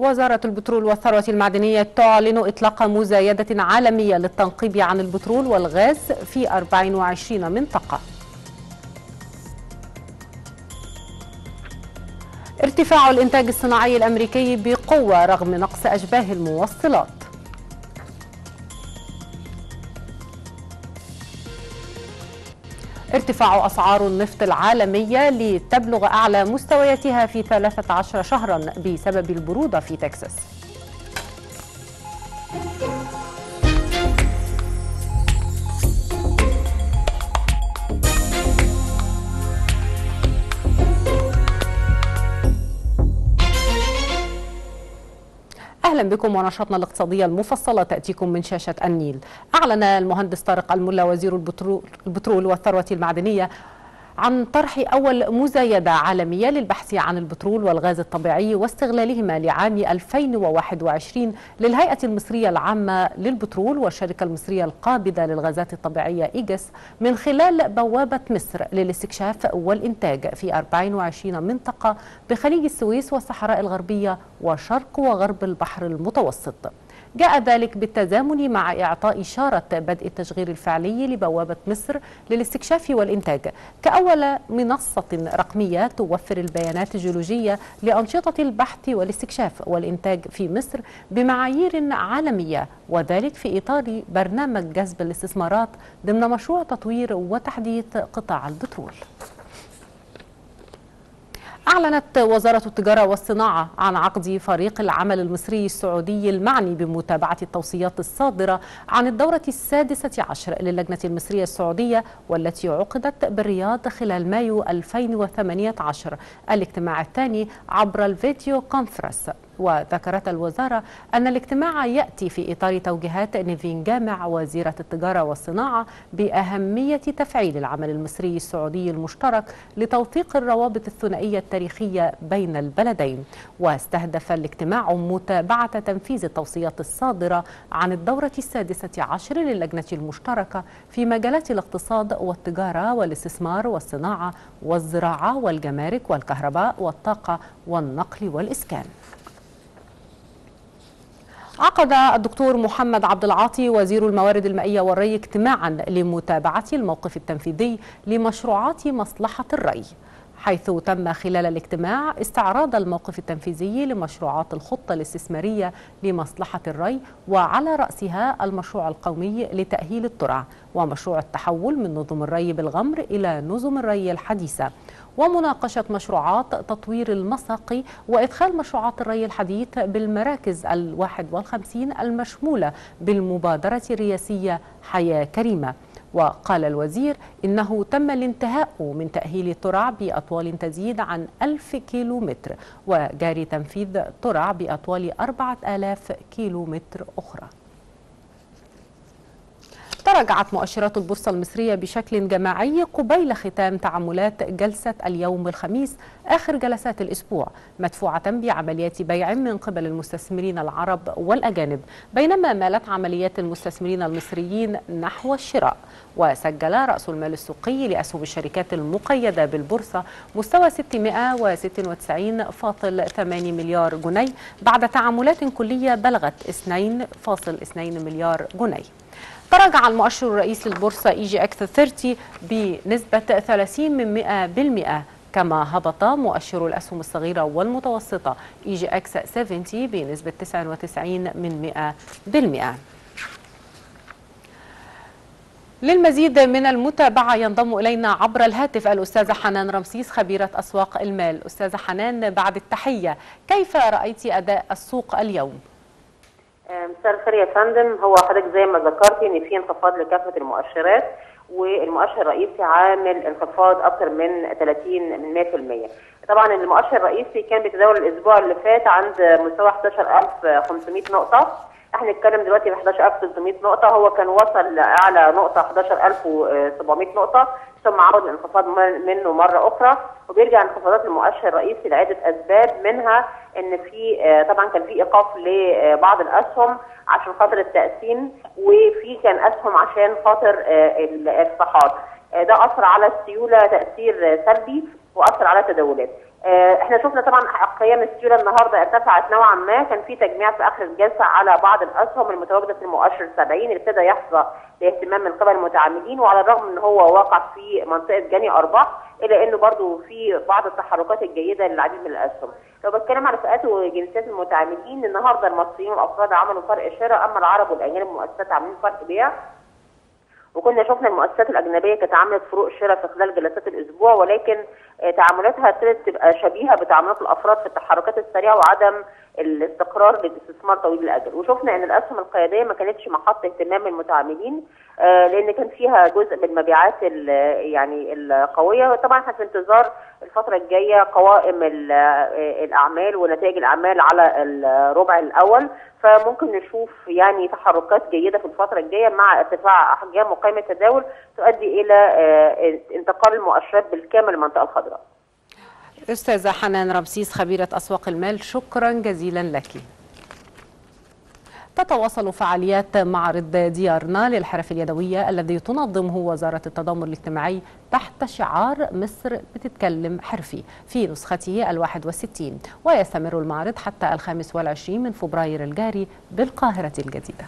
وزارة البترول والثروة المعدنية تعلن إطلاق مزايدة عالمية للتنقيب عن البترول والغاز في 24 منطقة. ارتفاع الإنتاج الصناعي الأمريكي بقوة رغم نقص أشباه الموصلات. ارتفاع أسعار النفط العالمية لتبلغ أعلى مستوياتها في 13 شهرا بسبب البرودة في تكساس. أهلا بكم ونشاطنا الاقتصادية المفصلة تأتيكم من شاشة النيل. أعلن المهندس طارق الملا وزير البترول والثروة المعدنية عن طرح أول مزايدة عالمية للبحث عن البترول والغاز الطبيعي واستغلالهما لعام 2021 للهيئة المصرية العامة للبترول والشركة المصرية القابضة للغازات الطبيعية إيجاس من خلال بوابة مصر للاستكشاف والإنتاج في 24 منطقة بخليج السويس والصحراء الغربية وشرق وغرب البحر المتوسط. جاء ذلك بالتزامن مع إعطاء إشارة بدء التشغيل الفعلي لبوابة مصر للاستكشاف والإنتاج كأول منصة رقمية توفر البيانات الجيولوجية لأنشطة البحث والاستكشاف والإنتاج في مصر بمعايير عالمية، وذلك في إطار برنامج جذب الاستثمارات ضمن مشروع تطوير وتحديث قطاع البترول. أعلنت وزارة التجارة والصناعة عن عقد فريق العمل المصري السعودي المعني بمتابعة التوصيات الصادرة عن الدورة ال16 للجنة المصرية السعودية، والتي عقدت بالرياض خلال مايو 2018 الاجتماع الثاني عبر الفيديو كونفرنس. وذكرت الوزارة أن الاجتماع يأتي في إطار توجيهات نيفين جامع وزيرة التجارة والصناعة بأهمية تفعيل العمل المصري السعودي المشترك لتوثيق الروابط الثنائية التاريخية بين البلدين. واستهدف الاجتماع متابعة تنفيذ التوصيات الصادرة عن الدورة ال16 للجنة المشتركة في مجالات الاقتصاد والتجارة والاستثمار والصناعة والزراعة والجمارك والكهرباء والطاقة والنقل والإسكان. عقد الدكتور محمد عبد العاطي وزير الموارد المائية والري اجتماعا لمتابعة الموقف التنفيذي لمشروعات مصلحة الري، حيث تم خلال الاجتماع استعراض الموقف التنفيذي لمشروعات الخطة الاستثمارية لمصلحة الري، وعلى رأسها المشروع القومي لتأهيل الترع ومشروع التحول من نظم الري بالغمر إلى نظم الري الحديثة، ومناقشة مشروعات تطوير المساقي وإدخال مشروعات الري الحديث بالمراكز 51 المشمولة بالمبادرة الرئاسية حياة كريمة. وقال الوزير إنه تم الانتهاء من تأهيل الترع بأطوال تزيد عن 1000 كيلومتر وجاري تنفيذ ترع بأطوال 4000 كيلومتر أخرى. تراجعت مؤشرات البورصة المصرية بشكل جماعي قبيل ختام تعاملات جلسة اليوم الخميس آخر جلسات الأسبوع، مدفوعة بعمليات بيع من قبل المستثمرين العرب والأجانب، بينما مالت عمليات المستثمرين المصريين نحو الشراء. وسجل رأس المال السوقي لأسهم الشركات المقيدة بالبورصة مستوى 696.8 مليار جنيه بعد تعاملات كلية بلغت 2.2 مليار جنيه. تراجع المؤشر الرئيسي للبورصة EGX 30 بنسبة 30%، كما هبط مؤشر الأسهم الصغيرة والمتوسطة EGX 70 بنسبة 99%. للمزيد من المتابعة ينضم إلينا عبر الهاتف الأستاذة حنان رمسيس خبيرة أسواق المال. أستاذة حنان، بعد التحية، كيف رأيت أداء السوق اليوم؟ مساء الخير يا فندم. هو حضرتك زي ما ذكرتي ان في انخفاض لكافه المؤشرات، والمؤشر الرئيسي عامل انخفاض اكثر من 100%. طبعا المؤشر الرئيسي كان بيتداول الاسبوع اللي فات عند مستوى 11500 نقطه، احنا بنتكلم دلوقتي ب 11300 نقطه، هو كان وصل لاعلى نقطه 11700 نقطه ثم عاود الانخفاض منه مره اخرى. وبيرجع انخفاضات المؤشر الرئيسي لعده اسباب، منها ان في طبعا كان في ايقاف لبعض الاسهم عشان خاطر التقسيم، وفي كان اسهم عشان خاطر الارتفاعات، ده اثر على السيوله تاثير سلبي، واثر على تداولات. احنا شفنا طبعا قيم السيوله النهارده ارتفعت نوعا ما، كان في تجميع في اخر الجلسه على بعض الاسهم المتواجده في المؤشر 70 اللي ابتدى يحظى باهتمام من قبل المتعاملين، وعلى الرغم ان هو واقع في منطقه جني ارباح الا انه برضه في بعض التحركات الجيده للعديد من الاسهم. لو بتكلم على فئات وجنسيات المتعاملين، النهارده المصريين والافراد عملوا فرق شراء، اما العرب والاجانب المؤسسات عاملين فرق بيع، وكنا شفنا المؤسسات الاجنبيه كانت عملت فروق شراء في خلال جلسات الاسبوع، ولكن تعاملاتها ابتدت تبقى شبيهه بتعاملات الافراد في التحركات السريعه وعدم الاستقرار للاستثمار طويل الاجل. وشفنا ان الاسهم القياديه ما كانتش محط اهتمام المتعاملين لان كان فيها جزء من المبيعات يعني القويه. طبعا احنا في انتظار الفتره الجايه قوائم الاعمال ونتائج الاعمال على الربع الاول، فممكن نشوف يعني تحركات جيده في الفتره الجايه مع ارتفاع احجام وقيمه التداول تؤدي الى انتقال المؤشرات بالكامل للمنطقه الخضراء. استاذه حنان رمسيس خبيره اسواق المال، شكرا جزيلا لك. تتواصل فعاليات معرض ديارنا للحرف اليدويه الذي تنظمه وزاره التضامن الاجتماعي تحت شعار مصر بتتكلم حرفي في نسخته 61، ويستمر المعرض حتى 25 من فبراير الجاري بالقاهره الجديده.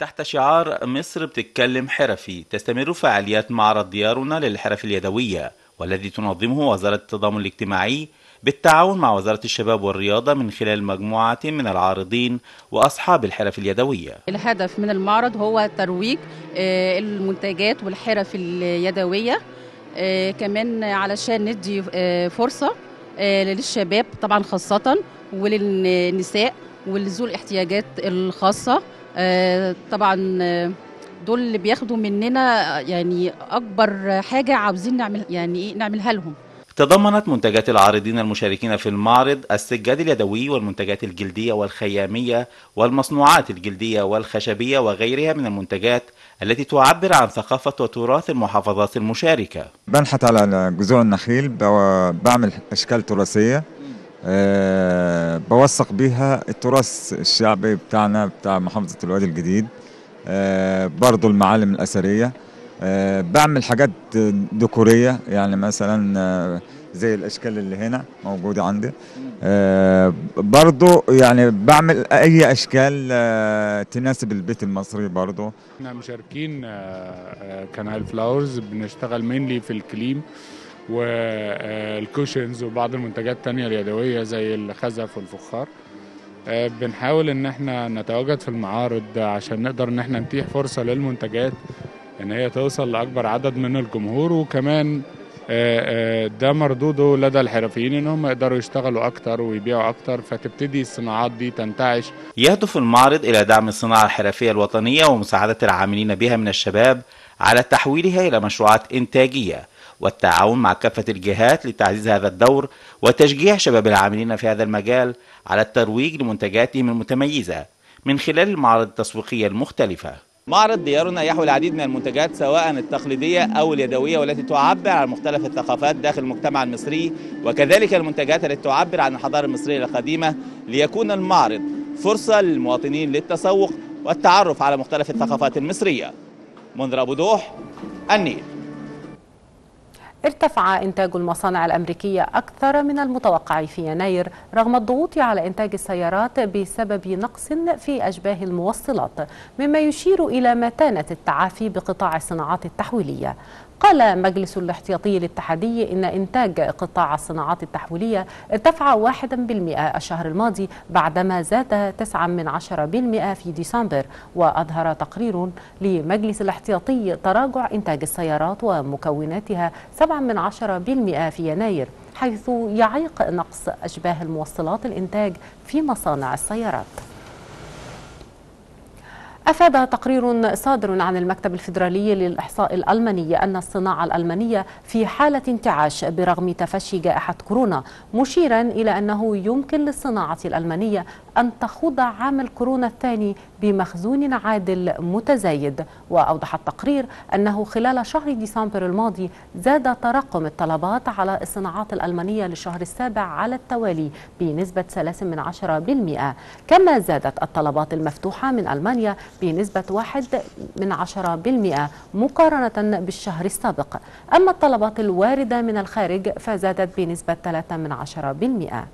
تحت شعار مصر بتتكلم حرفي تستمر فعاليات معرض ديارنا للحرف اليدويه والذي تنظمه وزاره التضامن الاجتماعي بالتعاون مع وزارة الشباب والرياضة من خلال مجموعة من العارضين وأصحاب الحرف اليدوية. الهدف من المعرض هو ترويج المنتجات والحرف اليدوية، كمان علشان ندي فرصة للشباب طبعا خاصة وللنساء ولذو الاحتياجات الخاصة. طبعا دول اللي بياخدوا مننا يعني أكبر حاجة عاوزين نعملها لهم. تضمنت منتجات العارضين المشاركين في المعرض السجاد اليدوي والمنتجات الجلدية والخيامية والمصنوعات الجلدية والخشبية وغيرها من المنتجات التي تعبر عن ثقافة وتراث المحافظات المشاركة. بنحت على جذور النخيل، بعمل أشكال تراثية بوثق بيها التراث الشعبي بتاعنا بتاع محافظة الوادي الجديد، برضو المعالم الأثرية، بعمل حاجات ديكورية يعني مثلا زي الأشكال اللي هنا موجودة عندي، برضو يعني بعمل أي أشكال تناسب البيت المصري. برضو احنا مشاركين كنايل فلاورز، بنشتغل مينلي في الكليم والكوشنز وبعض المنتجات التانية اليدوية زي الخزف والفخار. بنحاول ان احنا نتواجد في المعارض عشان نقدر ان احنا نتيح فرصة للمنتجات ان هي توصل لاكبر عدد من الجمهور، وكمان ده مردوده لدى الحرفيين ان هم يقدروا يشتغلوا اكتر ويبيعوا اكتر، فتبتدي الصناعات دي تنتعش. يهدف المعرض الى دعم الصناعه الحرفيه الوطنيه ومساعده العاملين بها من الشباب على تحويلها الى مشروعات انتاجيه والتعاون مع كافه الجهات لتعزيز هذا الدور وتشجيع شباب العاملين في هذا المجال على الترويج لمنتجاتهم المتميزه من خلال المعارض التسويقيه المختلفه. معرض ديارنا يحوي العديد من المنتجات سواء التقليدية أو اليدوية والتي تعبر عن مختلف الثقافات داخل المجتمع المصري، وكذلك المنتجات التي تعبر عن الحضارة المصرية القديمة، ليكون المعرض فرصة للمواطنين للتسوق والتعرف على مختلف الثقافات المصرية. منذر ابو دوح، النيل. ارتفع إنتاج المصانع الأمريكية أكثر من المتوقع في يناير رغم الضغوط على إنتاج السيارات بسبب نقص في أشباه الموصلات، مما يشير إلى متانة التعافي بقطاع الصناعات التحويلية. قال مجلس الاحتياطي الاتحادي إن إنتاج قطاع الصناعات التحويلية ارتفع 1% الشهر الماضي بعدما زاد 9% في ديسمبر، وأظهر تقرير لمجلس الاحتياطي تراجع إنتاج السيارات ومكوناتها 7% في يناير، حيث يعيق نقص أشباه الموصلات الإنتاج في مصانع السيارات. أفاد تقرير صادر عن المكتب الفيدرالي للإحصاء الألماني أن الصناعة الألمانية في حالة انتعاش برغم تفشي جائحة كورونا، مشيرا إلى أنه يمكن للصناعة الألمانية أن تخوض عام الكورونا الثاني بمخزون عادل متزايد. وأوضح التقرير أنه خلال شهر ديسمبر الماضي زاد تراكم الطلبات على الصناعات الألمانية للشهر السابع على التوالي بنسبة 3%، كما زادت الطلبات المفتوحة من ألمانيا بنسبة 1% مقارنة بالشهر السابق. أما الطلبات الواردة من الخارج فزادت بنسبة 3%.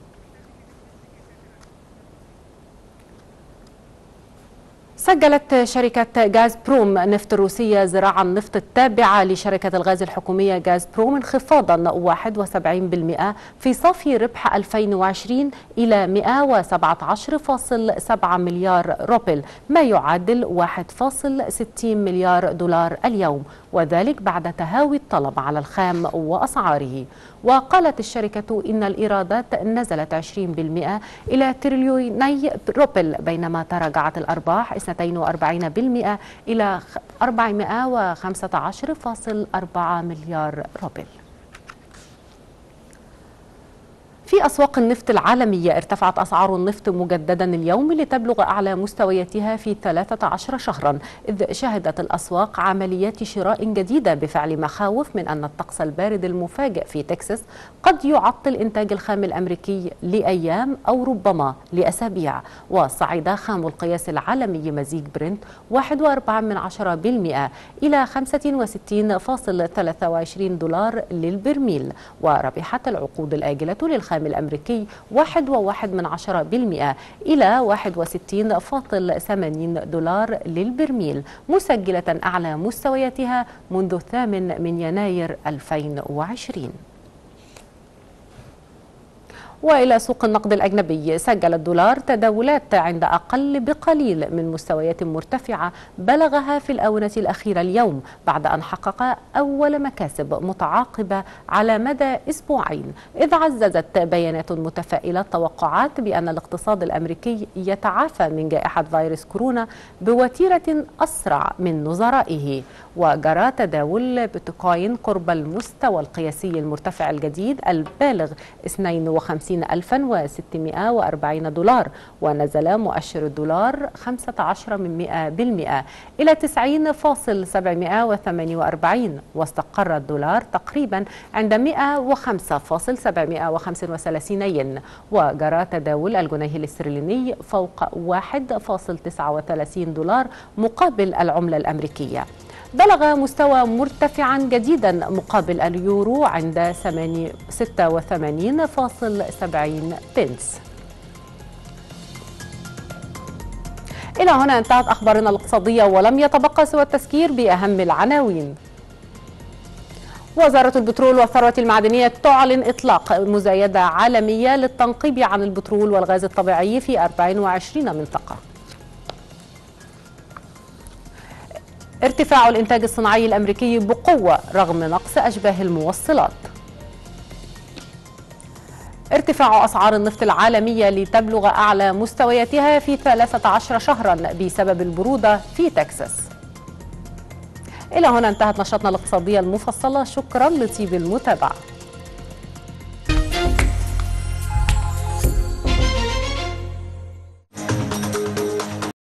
سجلت شركة غاز بروم نفط الروسية زراعة النفط التابعة لشركة الغاز الحكومية غاز بروم انخفاضا 71% في صافي ربح 2020 إلى 117.7 مليار روبل، ما يعادل 1.60 مليار دولار اليوم، وذلك بعد تهاوي الطلب على الخام وأسعاره. وقالت الشركة إن الإيرادات نزلت 20% إلى تريليوني روبل، بينما تراجعت الأرباح 42% إلى 415.4 مليار روبل. في أسواق النفط العالمية ارتفعت أسعار النفط مجددا اليوم لتبلغ أعلى مستوياتها في 13 شهرا، إذ شهدت الأسواق عمليات شراء جديدة بفعل مخاوف من أن الطقس البارد المفاجئ في تكساس قد يعطل إنتاج الخام الأمريكي لأيام أو ربما لأسابيع. وصعد خام القياس العالمي مزيج برينت 1.4% إلى 65.23 دولار للبرميل، وربحت العقود الآجلة للخام الأمريكي 1.1% إلى 61.80 دولار للبرميل، مسجلة أعلى مستوياتها منذ 8 يناير 2020. وإلى سوق النقد الأجنبي، سجل الدولار تداولات عند أقل بقليل من مستويات مرتفعة بلغها في الآونة الأخيرة اليوم، بعد أن حقق أول مكاسب متعاقبة على مدى أسبوعين، إذ عززت بيانات متفائلة التوقعات بأن الاقتصاد الأمريكي يتعافى من جائحة فيروس كورونا بوتيرة أسرع من نظرائه. وجرى تداول بيتكوين قرب المستوى القياسي المرتفع الجديد البالغ 52,640 دولار، ونزل مؤشر الدولار 0.15% إلى 90.748، واستقر الدولار تقريبا عند 105.735 ين. وجرى تداول الجنيه الاسترليني فوق 1.39 دولار مقابل العملة الأمريكية. بلغ مستوى مرتفعا جديدا مقابل اليورو عند 86.70 بنس. إلى هنا انتهت أخبارنا الاقتصادية، ولم يتبقى سوى التذكير بأهم العناوين. وزارة البترول والثروة المعدنية تعلن إطلاق مزايدة عالمية للتنقيب عن البترول والغاز الطبيعي في 24 منطقة. ارتفاع الإنتاج الصناعي الأمريكي بقوة رغم نقص أشباه الموصلات. ارتفاع أسعار النفط العالمية لتبلغ أعلى مستوياتها في 13 شهرا بسبب البرودة في تكساس. إلى هنا انتهت نشرتنا الاقتصادية المفصلة، شكرا لطيب المتابعة.